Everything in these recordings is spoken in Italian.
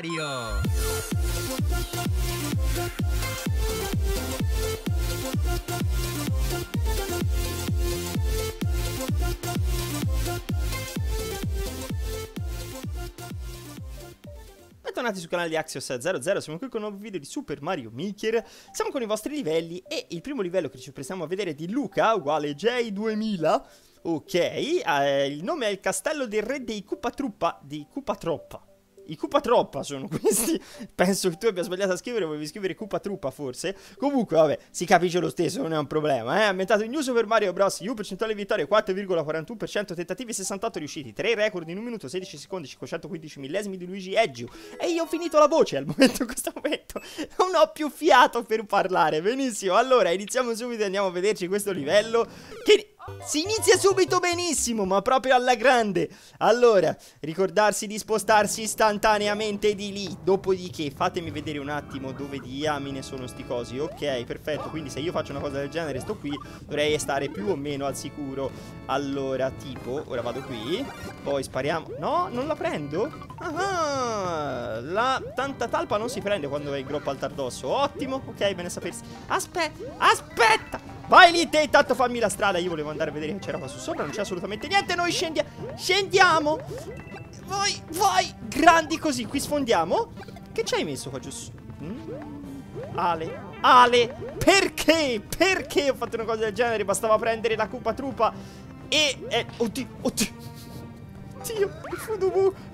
Mario! Bentornati sul canale di Axios00, siamo qui con un nuovo video di Super Mario Maker. Siamo con i vostri livelli e il primo livello che ci prestiamo a vedere è di Luca, uguale J2000. Ok, il nome è il castello del re dei Koopa Troopa, di Koopa Troopa. I Koopa Troopa sono questi. Penso che tu abbia sbagliato a scrivere, volevi scrivere Koopa Troopa forse. Comunque vabbè, si capisce lo stesso, non è un problema. Aumentato in New Super Mario Bros U, percentuale di vittorie 4,41%, tentativi 68 riusciti, 3 record in 1 minuto 16 secondi 515 millesimi di Luigi Eggio. E io ho finito la voce al momento, in questo momento non ho più fiato per parlare. Benissimo, allora iniziamo subito e andiamo a vederci questo livello che... Si inizia subito benissimo, ma proprio alla grande. Allora, ricordarsi di spostarsi istantaneamente di lì. Dopodiché, fatemi vedere un attimo dove diamine sono sti cosi. Ok, perfetto, quindi se io faccio una cosa del genere, sto qui, dovrei stare più o meno al sicuro. Allora, tipo, ora vado qui, poi spariamo. No, non la prendo? Ah, la tanta talpa non si prende quando è in groppa al tardosso. Ottimo, ok, bene sapersi. Aspetta! Vai lì te, intanto fammi la strada. Io volevo andare a vedere che c'era qua su sopra. Non c'è assolutamente niente. Noi scendiamo. Vai. Grandi così. Qui sfondiamo. Che ci hai messo qua giù su? Ale. Perché? Perché ho fatto una cosa del genere? Bastava prendere la Koopa Troopa. Oddio,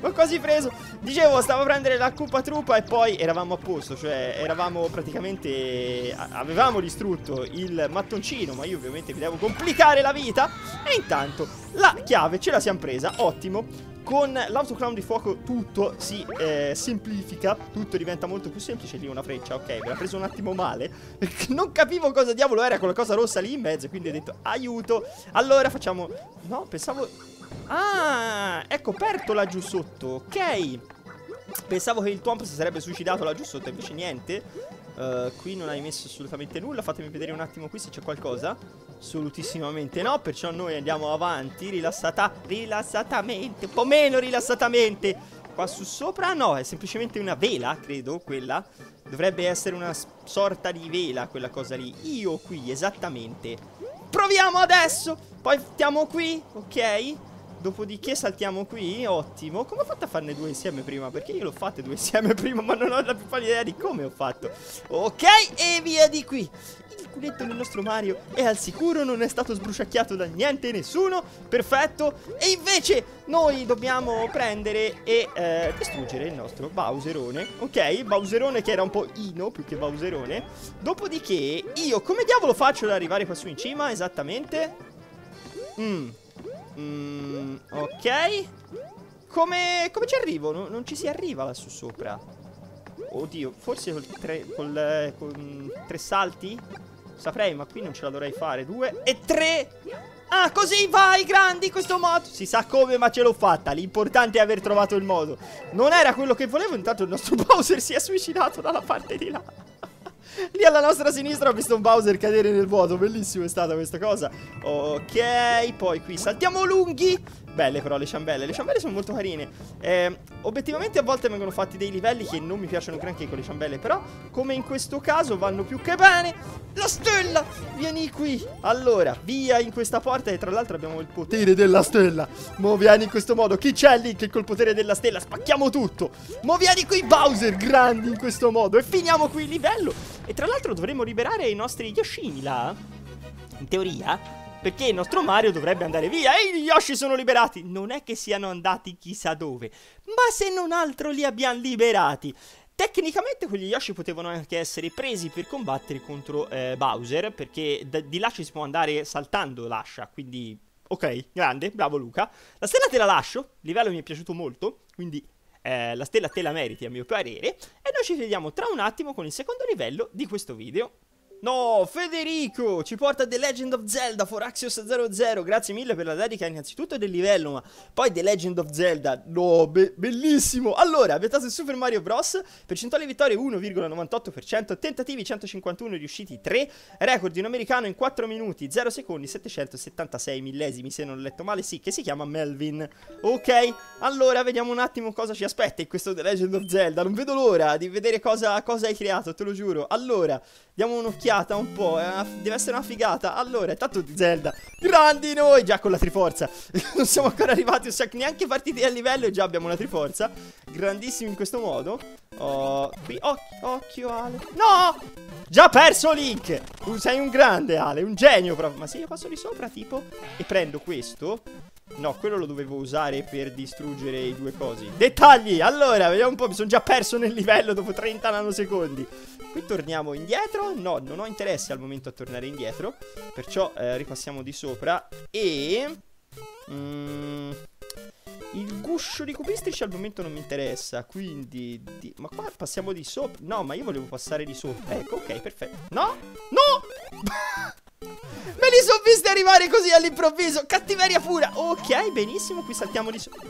l'ho quasi preso. Dicevo, stavo a prendere la Koopa Troopa e poi eravamo a posto. Cioè, eravamo praticamente... Avevamo distrutto il mattoncino, ma io ovviamente vi devo complicare la vita. E intanto la chiave ce la siamo presa, ottimo. Con l'autoclown di fuoco tutto si semplifica, tutto diventa molto più semplice. Lì una freccia, ok, me l'ha preso un attimo male, perché non capivo cosa diavolo era quella cosa rossa lì in mezzo, quindi ho detto aiuto. Allora facciamo... No, pensavo... Ah, è coperto là giù sotto, ok. Pensavo che il Twomp si sarebbe suicidato là giù sotto, invece niente. Qui non hai messo assolutamente nulla. Fatemi vedere un attimo qui se c'è qualcosa. Assolutissimamente no, perciò noi andiamo avanti rilassatamente, un po' meno rilassatamente. Qua su sopra no, è semplicemente una vela, credo, quella. Dovrebbe essere una sorta di vela quella cosa lì. Io qui, esattamente. Proviamo adesso. Poi stiamo qui, ok. Dopodiché saltiamo qui, ottimo. Come ho fatto a farne due insieme prima? Perché io l'ho fatte due insieme prima, ma non ho la più pallida idea di come ho fatto. Ok, e via di qui. Il culetto del nostro Mario è al sicuro, non è stato sbruciacchiato da niente e nessuno. Perfetto. E invece noi dobbiamo prendere e distruggere il nostro Bowserone. Ok, Bowserone che era un po' Ino più che Bowserone. Dopodiché io come diavolo faccio ad arrivare qua su in cima? Esattamente. Ok. Come ci arrivo? Non ci si arriva là su sopra. Oddio, forse con tre salti? Saprei, ma qui non ce la dovrei fare. 2 e 3. Ah, così vai, grandi, questo modo. Si sa come, ma ce l'ho fatta. L'importante è aver trovato il modo. Non era quello che volevo, intanto il nostro Bowser si è suicidato dalla parte di là. Lì alla nostra sinistra ho visto un Bowser cadere nel vuoto. Bellissimo è stata questa cosa. Ok, poi qui saltiamo lunghi. Belle però le ciambelle. Le ciambelle sono molto carine. Obiettivamente a volte vengono fatti dei livelli che non mi piacciono granché con le ciambelle, però come in questo caso vanno più che bene. La stella, vieni qui. Allora, via in questa porta. E tra l'altro abbiamo il potere della stella. Mo vieni in questo modo. Chi c'è lì che col potere della stella spacchiamo tutto? Mo vieni qui Bowser, grandi in questo modo. E finiamo qui il livello. E tra l'altro dovremmo liberare i nostri Yoshini là, in teoria, perché il nostro Mario dovrebbe andare via. E gli Yoshi sono liberati. Non è che siano andati chissà dove, ma se non altro li abbiamo liberati. Tecnicamente quegli Yoshi potevano anche essere presi per combattere contro Bowser, perché di là ci si può andare saltando l'ascia. Quindi ok, grande, bravo Luca. La stella te la lascio, il livello mi è piaciuto molto, quindi la stella te la meriti a mio parere. E noi ci vediamo tra un attimo con il secondo livello di questo video. No, Federico ci porta The Legend of Zelda for Axios 00. Grazie mille per la dedica innanzitutto del livello, ma poi The Legend of Zelda. No, bellissimo. Allora, abietato Super Mario Bros, percentuale vittorie 1,98%, tentativi 151, riusciti 3, record in americano in 4 minuti 0 secondi 776 millesimi, se non ho letto male, sì, che si chiama Melvin. Ok, allora vediamo un attimo cosa ci aspetta in questo The Legend of Zelda. Non vedo l'ora di vedere cosa hai creato, te lo giuro. Allora, diamo un'occhiata un po', deve essere una figata. Allora, tanto Zelda, grandi noi, già con la Triforza. Non siamo ancora arrivati, neanche partiti a livello e già abbiamo una Triforza. Grandissimi in questo modo. Oh, qui, occhio Ale. No! Già perso Link! Sei un grande Ale, un genio proprio. Ma se io passo di sopra tipo e prendo questo... No, quello lo dovevo usare per distruggere i due cosi. Dettagli! Allora, vediamo un po', mi sono già perso nel livello dopo 30 nanosecondi. Qui torniamo indietro. No, non ho interesse al momento a tornare indietro, perciò ripassiamo di sopra. E... il guscio di cupistrici al momento non mi interessa, quindi... Ma qua passiamo di sopra? No, ma io volevo passare di sopra. Ecco, ok, perfetto. No! No! Me li sono visti arrivare così all'improvviso. Cattiveria pura. Ok, benissimo, qui saltiamo di sopra.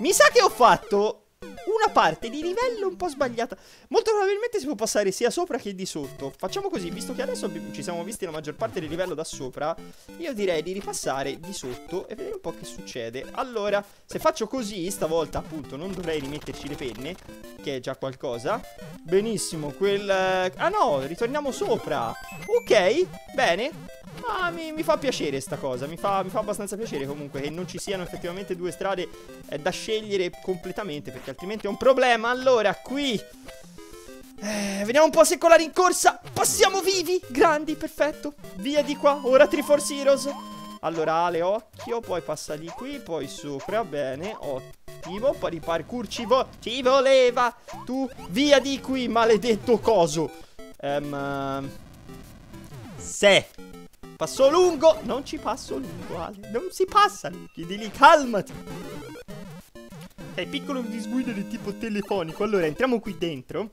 Mi sa che ho fatto una parte di livello un po' sbagliata. Molto probabilmente si può passare sia sopra che di sotto. Facciamo così, visto che adesso ci siamo visti la maggior parte del livello da sopra, io direi di ripassare di sotto e vedere un po' che succede. Allora, se faccio così, stavolta appunto non dovrei rimetterci le penne, che è già qualcosa. Benissimo, ah no, ritorniamo sopra. Ok, bene. Ma mi fa piacere sta cosa, mi fa abbastanza piacere comunque che non ci siano effettivamente due strade da scegliere completamente, perché altrimenti è un problema. Allora qui vediamo un po' se con la rincorsa passiamo vivi, grandi, perfetto. Via di qua, ora Triforce Heroes. Allora Ale, occhio, poi passa di qui, poi sopra, bene, ottimo. Poi di parkour ci voleva. Tu, via di qui, maledetto coso. Se passo lungo, non ci passo lungo Ale, non si passa, chiedi lì, calmati. Ok, piccolo disguido di tipo telefonico. Allora, entriamo qui dentro.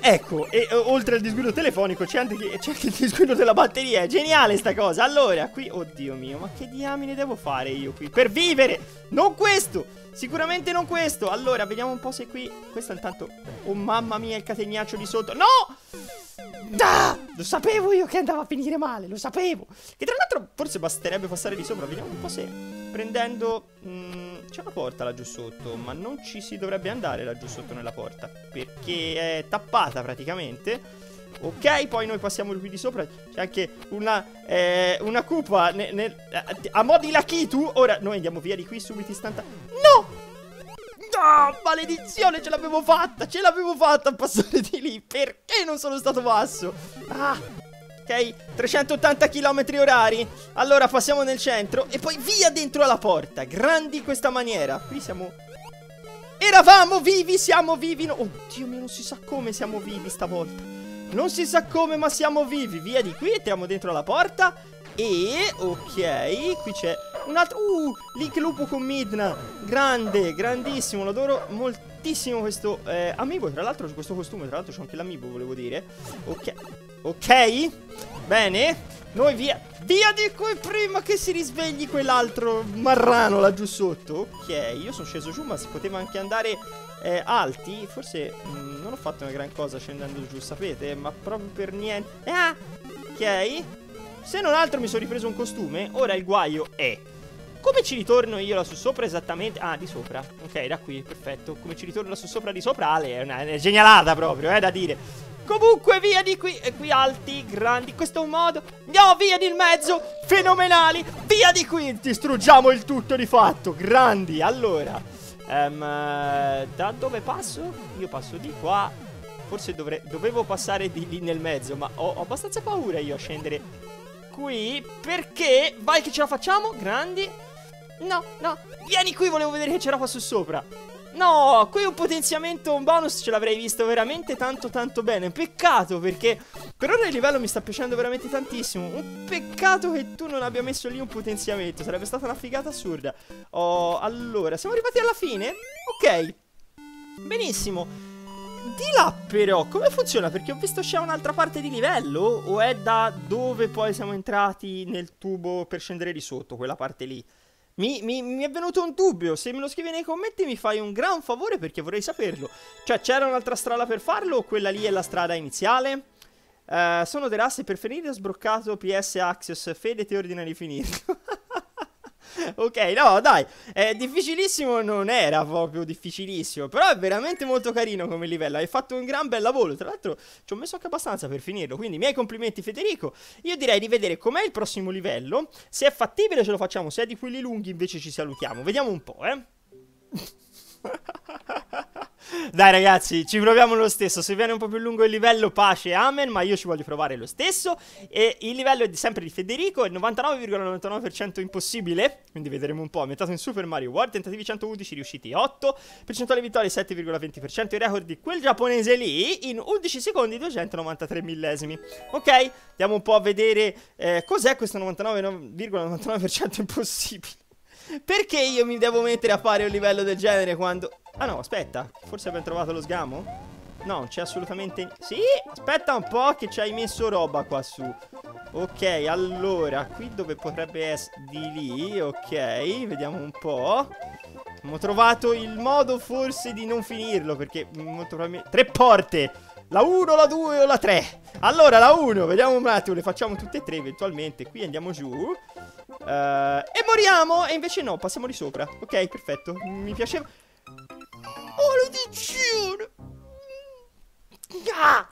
Ecco, e oltre al disguido telefonico c'è anche il disguido della batteria, è geniale sta cosa. Allora, qui, oddio mio, ma che diamine devo fare io qui per vivere? Non questo, sicuramente non questo. Allora, vediamo un po' se qui, questo intanto, oh mamma mia, il catenaccio di sotto. No! Ah, lo sapevo io che andava a finire male, lo sapevo. Che tra l'altro forse basterebbe passare di sopra. Vediamo un po' se prendendo... c'è una porta laggiù sotto, ma non ci si dovrebbe andare laggiù sotto nella porta, perché è tappata praticamente. Ok, poi noi passiamo qui di sopra. C'è anche una Koopa a mo' di Lakitu. Ora noi andiamo via di qui subito istantaneamente. No! No, maledizione, ce l'avevo fatta a passare di lì. Perché non sono stato basso? Ah, ok, 380 km/h. Allora passiamo nel centro e poi via dentro alla porta. Grandi in questa maniera. Qui siamo... Eravamo vivi, siamo vivi. No... Oddio mio, non si sa come siamo vivi stavolta. Non si sa come, ma siamo vivi. Via di qui, entriamo dentro alla porta. E, ok, qui c'è un altro, Link lupo con Midna. Grande, grandissimo, lo adoro moltissimo questo amiibo. Tra l'altro questo costume, tra l'altro c'è anche l'amiibo, volevo dire. Ok, ok, bene. Noi via di qui prima che si risvegli quell'altro marrano laggiù sotto. Ok, io sono sceso giù, ma si poteva anche andare alti. Forse non ho fatto una gran cosa scendendo giù, sapete, ma proprio per niente. Ah, ok. Se non altro mi sono ripreso un costume. Ora il guaio è... Come ci ritorno io là su sopra esattamente? Ah, di sopra. Ok, da qui, perfetto. Come ci ritorno là su sopra di sopra? Ale, è una genialata proprio, da dire. Comunque via di qui. E qui alti, grandi, in questo modo. No, via di mezzo, fenomenali. Via di qui, distruggiamo il tutto di fatto. Grandi, allora da dove passo? Io passo di qua. Forse dovevo passare di lì nel mezzo, ma ho abbastanza paura io a scendere qui, perché vai che ce la facciamo, grandi. No, vieni qui, volevo vedere che c'era qua su sopra. No, qui un potenziamento, un bonus ce l'avrei visto veramente tanto bene. Peccato, perché per ora il livello mi sta piacendo veramente tantissimo. Un peccato che tu non abbia messo lì un potenziamento, sarebbe stata una figata assurda. Oh, allora, siamo arrivati alla fine. Ok, benissimo. di là però come funziona? Perché ho visto c'è un'altra parte di livello, o è da dove poi siamo entrati nel tubo per scendere di sotto, quella parte lì? Mi è venuto un dubbio, se me lo scrivi nei commenti mi fai un gran favore perché vorrei saperlo. Cioè c'era un'altra strada per farlo o quella lì è la strada iniziale? Sono derasse per finire, ho sbroccato PS Axios, Fede ti ordina di finirlo. Ok, no dai, difficilissimo non era proprio difficilissimo, però è veramente molto carino come livello, hai fatto un gran bel lavoro, tra l'altro ci ho messo anche abbastanza per finirlo, quindi miei complimenti Federico. Io direi di vedere com'è il prossimo livello, se è fattibile ce lo facciamo, se è di quelli lunghi invece ci salutiamo, vediamo un po', Dai ragazzi, ci proviamo lo stesso. Se viene un po' più lungo il livello, pace, amen, ma io ci voglio provare lo stesso. E il livello è sempre di Federico, è 99,99% impossibile, quindi vedremo un po'. Aumentato in Super Mario World, tentativi 111, riusciti 8, percentuale vittorie 7,20%, il record di quel giapponese lì in 11 secondi 293 millesimi. Ok, andiamo un po' a vedere cos'è questo 99,99% impossibile. Perché io mi devo mettere a fare un livello del genere quando... Ah no, aspetta, forse abbiamo trovato lo sgamo? No, non c'è assolutamente... Sì, aspetta un po' che ci hai messo roba qua su. Ok, allora, qui dove potrebbe essere di lì, ok, vediamo un po'. Abbiamo trovato il modo forse di non finirlo, perché molto probabilmente... Tre porte! La 1, la 2 o la 3? Allora la 1, vediamo un attimo, le facciamo tutte e tre eventualmente. Qui andiamo giù e moriamo, e invece no, passiamo di sopra. Ok, perfetto, mi piaceva. Maledizione! Ah!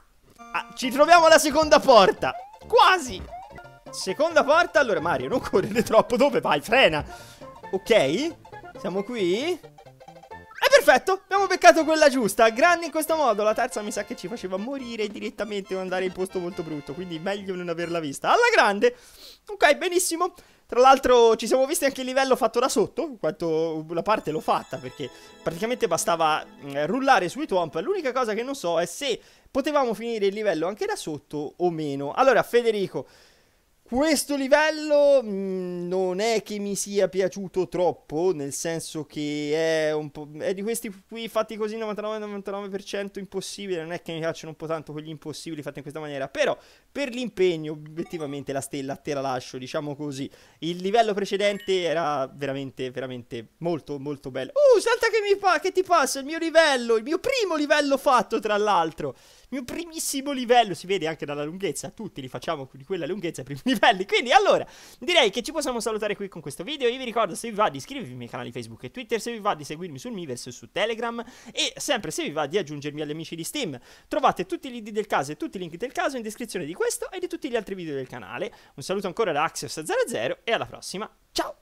Ah, ci troviamo alla seconda porta. Quasi. Seconda porta, allora Mario, non correre troppo, dove vai? Frena. Ok, siamo qui. Perfetto, abbiamo beccato quella giusta. Grande in questo modo, la terza mi sa che ci faceva morire direttamente o andare in posto molto brutto, quindi meglio non averla vista. Alla grande. Ok, benissimo. Tra l'altro ci siamo visti anche il livello fatto da sotto, in quanto la parte l'ho fatta, perché praticamente bastava rullare sui Twomp. L'unica cosa che non so è se potevamo finire il livello anche da sotto o meno. Allora Federico, questo livello non è che mi sia piaciuto troppo, nel senso che è un po'... è di questi qui fatti così 99,99% impossibile, non è che mi piacciono un po' tanto quegli impossibili fatti in questa maniera, però per l'impegno obiettivamente la stella te la lascio, diciamo così. Il livello precedente era veramente, veramente molto, molto bello. Salta che, che ti passa il mio livello, il mio primo livello fatto tra l'altro. Il mio primissimo livello, si vede anche dalla lunghezza, tutti li facciamo di quella lunghezza, i primi livelli. Quindi allora, direi che ci possiamo salutare qui con questo video. Io vi ricordo, se vi va, di iscrivervi ai miei canali Facebook e Twitter, se vi va di seguirmi sul Miiverse e su Telegram, e sempre se vi va di aggiungermi agli amici di Steam. Trovate tutti gli ID del caso e tutti i link del caso in descrizione di questo e di tutti gli altri video del canale. Un saluto ancora da Axios00 e alla prossima, ciao!